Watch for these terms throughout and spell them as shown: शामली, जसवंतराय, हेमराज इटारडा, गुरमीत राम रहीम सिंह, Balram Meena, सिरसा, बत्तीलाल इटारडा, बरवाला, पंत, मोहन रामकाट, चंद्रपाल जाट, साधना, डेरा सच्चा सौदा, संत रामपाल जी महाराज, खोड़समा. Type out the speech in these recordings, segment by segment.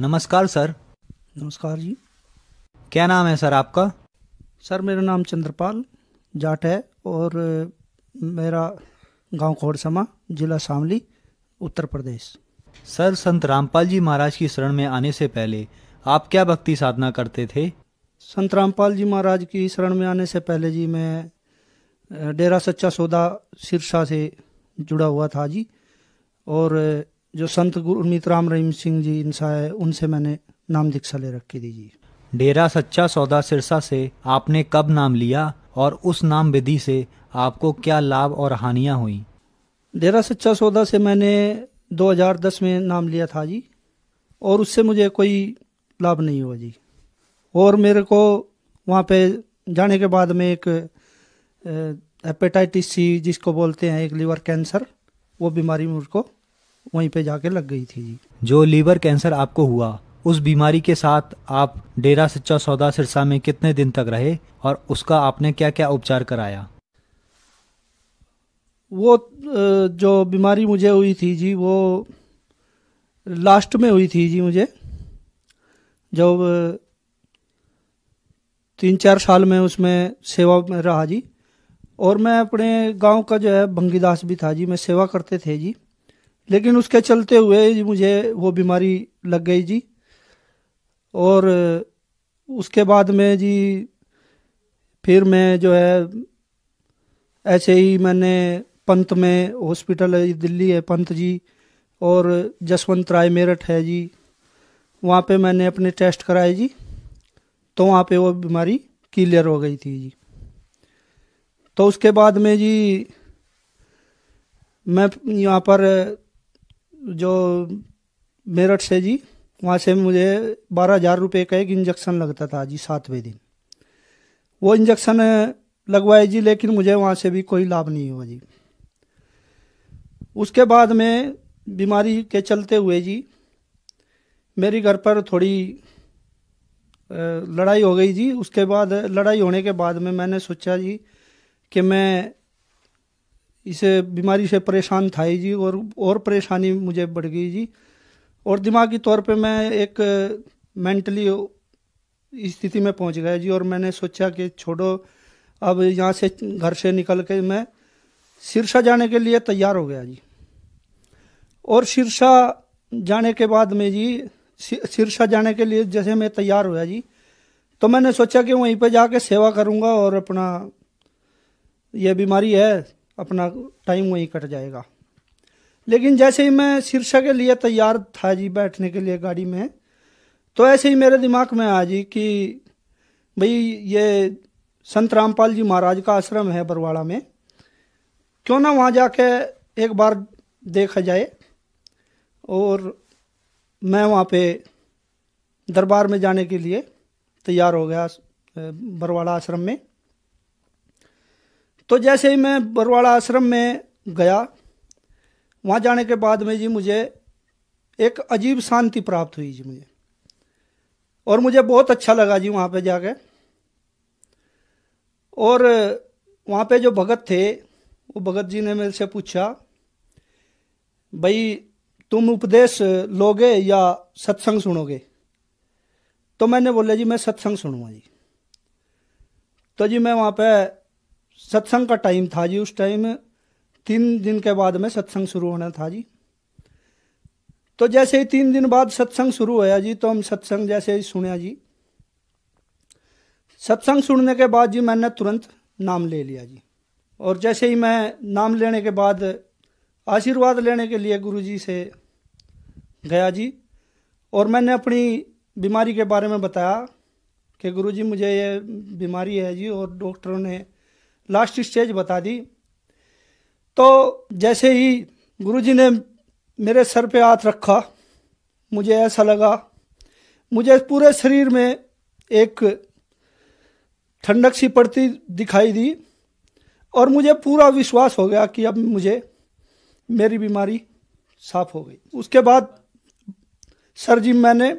नमस्कार सर। नमस्कार जी। क्या नाम है सर आपका? सर मेरा नाम चंद्रपाल जाट है और मेरा गांव खोड़समा, जिला शामली, उत्तर प्रदेश। सर, संत रामपाल जी महाराज की शरण में आने से पहले आप क्या भक्ति साधना करते थे? संत रामपाल जी महाराज की शरण में आने से पहले जी मैं डेरा सच्चा सौदा सिरसा से जुड़ा हुआ था जी, और जो संत गुरमीत राम रहीम सिंह जी इंसा है उनसे मैंने नाम दीक्षा ले रखी थी जी। डेरा सच्चा सौदा सिरसा से आपने कब नाम लिया और उस नाम विधि से आपको क्या लाभ और हानियां हुई? डेरा सच्चा सौदा से मैंने 2010 में नाम लिया था जी, और उससे मुझे कोई लाभ नहीं हुआ जी। और मेरे को वहाँ पे जाने के बाद में एक हेपेटाइटिस सी, जिसको बोलते हैं एक लीवर कैंसर, वो बीमारी मुझको वहीं पे जाके लग गई थी जी। जो लीवर कैंसर आपको हुआ, उस बीमारी के साथ आप डेरा सच्चा सौदा सिरसा में कितने दिन तक रहे और उसका आपने क्या क्या उपचार कराया? वो जो बीमारी मुझे हुई थी जी, वो लास्ट में हुई थी जी। मुझे जब 3-4 साल में उसमें सेवा में रहा जी, और मैं अपने गांव का जो है भंगीदास भी था जी, मैं सेवा करते थे जी, लेकिन उसके चलते हुए मुझे वो बीमारी लग गई जी। और उसके बाद में जी फिर मैं जो है ऐसे ही मैंने पंत में हॉस्पिटल है दिल्ली है पंत जी, और जसवंतराय मेरठ है जी, वहाँ पे मैंने अपने टेस्ट कराए जी, तो वहाँ पे वो बीमारी क्लियर हो गई थी जी। तो उसके बाद में जी मैं यहाँ पर जो मेरठ से जी, वहाँ से मुझे 12,000 रुपये का एक इंजेक्शन लगता था जी 7वें दिन। वो इंजेक्शन लगवाए जी, लेकिन मुझे वहाँ से भी कोई लाभ नहीं हुआ जी। उसके बाद में बीमारी के चलते हुए जी मेरी घर पर थोड़ी लड़ाई हो गई जी। उसके बाद लड़ाई होने के बाद में मैंने सोचा जी कि मैं इस बीमारी से परेशान था जी, और परेशानी मुझे बढ़ गई जी, और दिमागी तौर पे मैं एक मेंटली स्थिति में पहुंच गया जी। और मैंने सोचा कि छोड़ो, अब यहाँ से घर से निकल के मैं सिरसा जाने के लिए तैयार हो गया जी। और सिरसा जाने के बाद में जी, सिरसा जाने के लिए जैसे मैं तैयार हुआ जी, तो मैंने सोचा कि वहीं पे जाके सेवा करूँगा और अपना यह बीमारी है, अपना टाइम वहीं कट जाएगा। लेकिन जैसे ही मैं सिरसा के लिए तैयार था जी बैठने के लिए गाड़ी में, तो ऐसे ही मेरे दिमाग में आया जी कि भाई ये संत रामपाल जी महाराज का आश्रम है बरवाला में, क्यों ना वहाँ जाके एक बार देखा जाए। और मैं वहाँ पे दरबार में जाने के लिए तैयार हो गया बरवाला आश्रम में। तो जैसे ही मैं बरवाला आश्रम में गया, वहाँ जाने के बाद में जी मुझे एक अजीब शांति प्राप्त हुई जी मुझे, और मुझे बहुत अच्छा लगा जी वहाँ पे जाके। और वहाँ पे जो भगत थे, वो भगत जी ने मेरे से पूछा, भाई तुम उपदेश लोगे या सत्संग सुनोगे? तो मैंने बोला जी मैं सत्संग सुनूंगा जी। तो जी मैं वहाँ पे सत्संग का टाइम था जी, उस टाइम 3 दिन के बाद में सत्संग शुरू होना था जी। तो जैसे ही 3 दिन बाद सत्संग शुरू होया जी, तो हम सत्संग जैसे ही सुना जी, सत्संग सुनने के बाद जी मैंने तुरंत नाम ले लिया जी। और जैसे ही मैं नाम लेने के बाद आशीर्वाद लेने के लिए गुरुजी से गया जी, और मैंने अपनी बीमारी के बारे में बताया कि गुरुजी मुझे ये बीमारी है जी, और डॉक्टरों ने लास्ट स्टेज बता दी। तो जैसे ही गुरुजी ने मेरे सर पे हाथ रखा, मुझे ऐसा लगा मुझे पूरे शरीर में एक ठंडक सी पड़ती दिखाई दी, और मुझे पूरा विश्वास हो गया कि अब मुझे मेरी बीमारी साफ हो गई। उसके बाद सर जी मैंने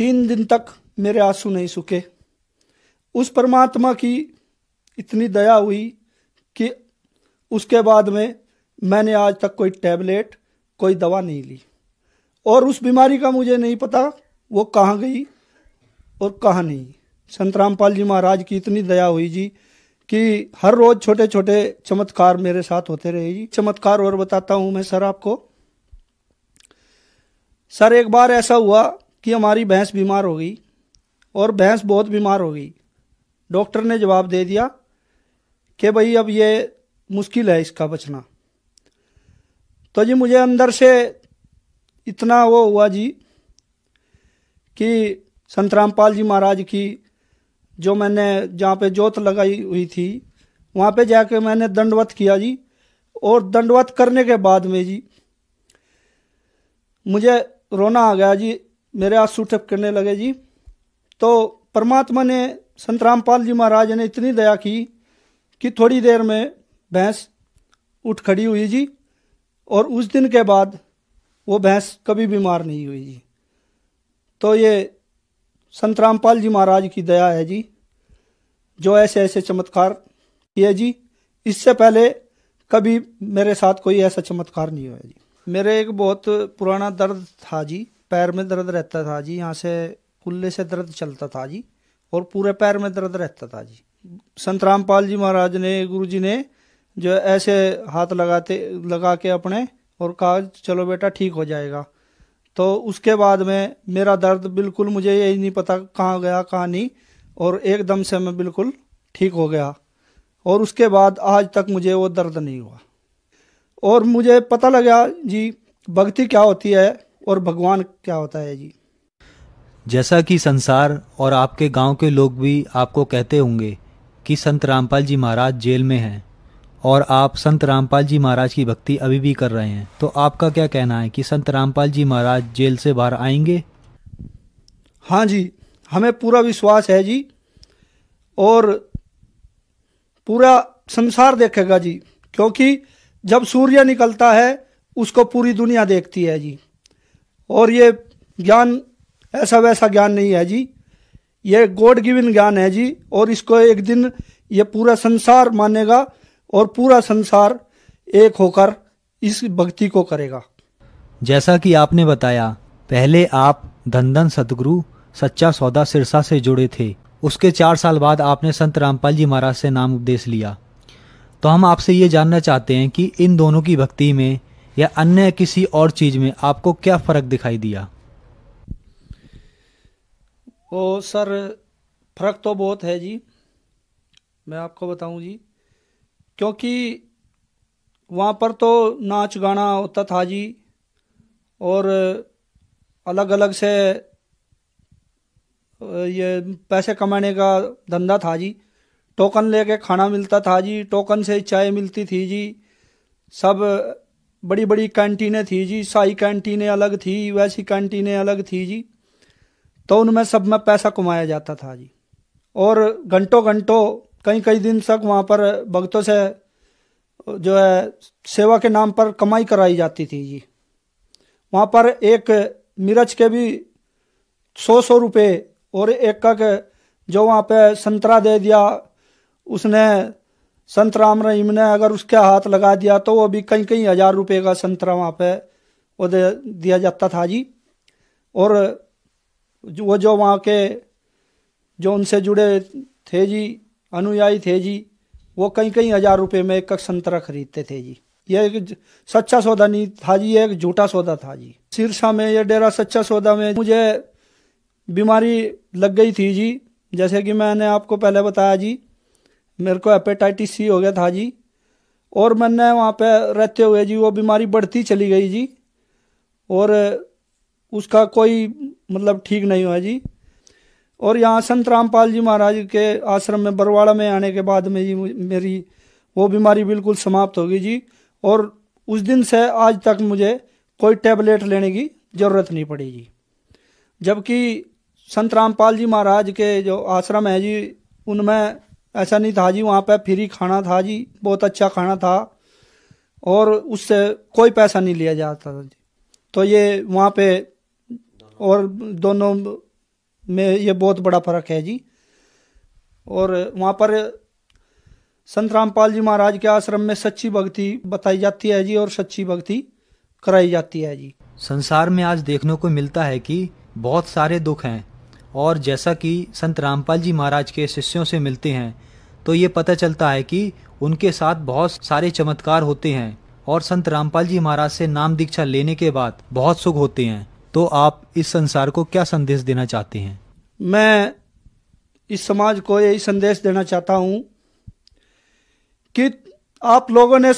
3 दिन तक मेरे आंसू नहीं सूखे। उस परमात्मा की इतनी दया हुई कि उसके बाद में मैंने आज तक कोई टैबलेट, कोई दवा नहीं ली, और उस बीमारी का मुझे नहीं पता वो कहाँ गई और कहाँ नहीं। संत रामपाल जी महाराज की इतनी दया हुई जी कि हर रोज़ छोटे छोटे चमत्कार मेरे साथ होते रहे जी। चमत्कार और बताता हूँ मैं सर आपको। सर एक बार ऐसा हुआ कि हमारी भैंस बीमार हो गई और भैंस बहुत बीमार हो गई। डॉक्टर ने जवाब दे दिया कि भाई अब ये मुश्किल है इसका बचना। तो जी मुझे अंदर से इतना वो हुआ जी कि संत रामपाल जी महाराज की जो मैंने जहाँ पे जोत लगाई हुई थी वहाँ पे जाके मैंने दंडवत किया जी। और दंडवत करने के बाद में जी मुझे रोना आ गया जी, मेरे आंसू टपकने लगे जी। तो परमात्मा ने संत रामपाल जी महाराज ने इतनी दया की कि थोड़ी देर में भैंस उठ खड़ी हुई जी और उस दिन के बाद वो भैंस कभी बीमार नहीं हुई जी। तो ये संत रामपाल जी महाराज की दया है जी जो ऐसे ऐसे चमत्कार किए जी। इससे पहले कभी मेरे साथ कोई ऐसा चमत्कार नहीं हुआ जी। मेरे एक बहुत पुराना दर्द था जी, पैर में दर्द रहता था जी, यहाँ से कुल्ले से दर्द चलता था जी और पूरे पैर में दर्द रहता था जी। संत रामपाल जी महाराज ने गुरुजी ने जो ऐसे हाथ लगा के अपने और कहा चलो बेटा ठीक हो जाएगा। तो उसके बाद में मेरा दर्द बिल्कुल मुझे यही नहीं पता कहाँ गया कहाँ नहीं और एकदम से मैं बिल्कुल ठीक हो गया और उसके बाद आज तक मुझे वो दर्द नहीं हुआ। और मुझे पता लगा जी भक्ति क्या होती है और भगवान क्या होता है जी। जैसा कि संसार और आपके गांव के लोग भी आपको कहते होंगे कि संत रामपाल जी महाराज जेल में हैं और आप संत रामपाल जी महाराज की भक्ति अभी भी कर रहे हैं, तो आपका क्या कहना है कि संत रामपाल जी महाराज जेल से बाहर आएंगे? हाँ जी, हमें पूरा विश्वास है जी और पूरा संसार देखेगा जी, क्योंकि जब सूर्य निकलता है उसको पूरी दुनिया देखती है जी। और ये ज्ञान ऐसा वैसा ज्ञान नहीं है जी, ये गॉड गिवन ज्ञान है जी और इसको एक दिन ये पूरा संसार मानेगा और पूरा संसार एक होकर इस भक्ति को करेगा। जैसा कि आपने बताया पहले आप धंधन सतगुरु सच्चा सौदा सिरसा से जुड़े थे, उसके 4 साल बाद आपने संत रामपाल जी महाराज से नाम उपदेश लिया। तो हम आपसे ये जानना चाहते हैं कि इन दोनों की भक्ति में या अन्य किसी और चीज़ में आपको क्या फ़र्क दिखाई दिया? ओ सर फ़र्क तो बहुत है जी, मैं आपको बताऊं जी, क्योंकि वहाँ पर तो नाच गाना होता था जी और अलग अलग से ये पैसे कमाने का धंधा था जी। टोकन लेके खाना मिलता था जी, टोकन से चाय मिलती थी जी, सब बड़ी बड़ी कैंटीनें थी जी, साई कैंटीनें अलग थी, वैसी कैंटीनें अलग थी जी। तो उनमें सब में पैसा कमाया जाता था जी और घंटों घंटों कई कई दिन तक वहाँ पर भक्तों से जो है सेवा के नाम पर कमाई कराई जाती थी जी। वहाँ पर एक मिर्च के भी 100-100 रुपये और एक का जो वहाँ पे संतरा दे दिया उसने, संत राम रहीम ने अगर उसके हाथ लगा दिया तो वो भी कई कई 1000 रुपये का संतरा वहाँ पे वो दे दिया जाता था जी। और वो जो वहाँ के जो उनसे जुड़े थे जी, अनुयायी थे जी, वो कई कई 1000 रुपये में एक संतरा खरीदते थे जी। ये एक सच्चा सौदा नहीं था जी, ये एक झूठा सौदा था जी। सिरसा में ये डेरा सच्चा सौदा में मुझे बीमारी लग गई थी जी, जैसे कि मैंने आपको पहले बताया जी, मेरे को हेपेटाइटिस सी हो गया था जी। और मैंने वहाँ पे रहते हुए जी वो बीमारी बढ़ती चली गई जी और उसका कोई मतलब ठीक नहीं हुआ जी। और यहाँ संत रामपाल जी महाराज के आश्रम में बरवाला में आने के बाद में जी मेरी वो बीमारी बिल्कुल समाप्त हो गई जी और उस दिन से आज तक मुझे कोई टैबलेट लेने की ज़रूरत नहीं पड़ी जी। जबकि संत रामपाल जी महाराज के जो आश्रम है जी उनमें ऐसा नहीं था जी, वहाँ पे फ्री खाना था जी, बहुत अच्छा खाना था और उससे कोई पैसा नहीं लिया जाता था जी। तो ये वहाँ पे और दोनों में ये बहुत बड़ा फ़र्क है जी। और वहाँ पर संत रामपाल जी महाराज के आश्रम में सच्ची भक्ति बताई जाती है जी और सच्ची भक्ति कराई जाती है जी। संसार में आज देखने को मिलता है कि बहुत सारे दुख हैं, और जैसा कि संत रामपाल जी महाराज के शिष्यों से मिलते हैं तो ये पता चलता है कि उनके साथ बहुत सारे चमत्कार होते हैं, और संत रामपाल जी महाराज से नाम दीक्षा लेने के बाद बहुत सुख होते हैं। तो आप इस संसार को क्या संदेश देना चाहते हैं? मैं इस समाज को यही संदेश देना चाहता हूँ कि आप लोगों ने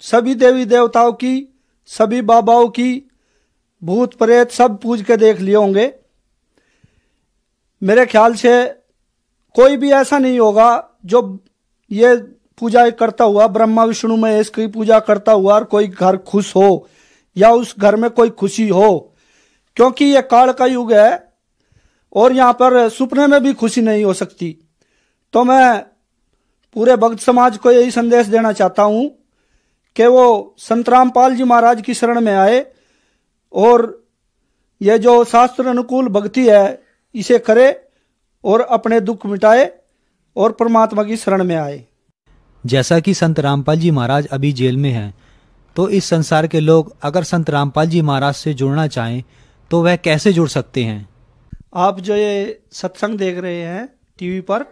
सभी देवी देवताओं की, सभी बाबाओं की, भूत प्रेत सब पूज के देख लिए होंगे। मेरे ख्याल से कोई भी ऐसा नहीं होगा जो ये पूजा करता हुआ, ब्रह्मा विष्णु महेश की पूजा करता हुआ और कोई घर खुश हो या उस घर में कोई खुशी हो, क्योंकि ये काल का युग है और यहाँ पर सुपने में भी खुशी नहीं हो सकती। तो मैं पूरे भक्त समाज को यही संदेश देना चाहता हूँ कि वो संत रामपाल जी महाराज की शरण में आए और ये जो शास्त्र अनुकूल भक्ति है इसे करे और अपने दुख मिटाए और परमात्मा की शरण में आए। जैसा कि संत रामपाल जी महाराज अभी जेल में हैं, तो इस संसार के लोग अगर संत रामपाल जी महाराज से जुड़ना चाहें तो वह कैसे जुड़ सकते हैं? आप जो ये सत्संग देख रहे हैं टीवी पर,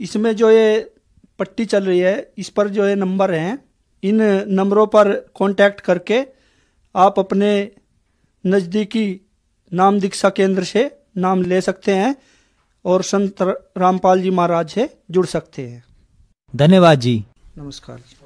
इसमें जो ये पट्टी चल रही है इस पर जो ये नंबर हैं, इन नंबरों पर कांटेक्ट करके आप अपने नज़दीकी नाम दीक्षा केंद्र से नाम ले सकते हैं और संत रामपाल जी महाराज से जुड़ सकते हैं। धन्यवाद जी, नमस्कार।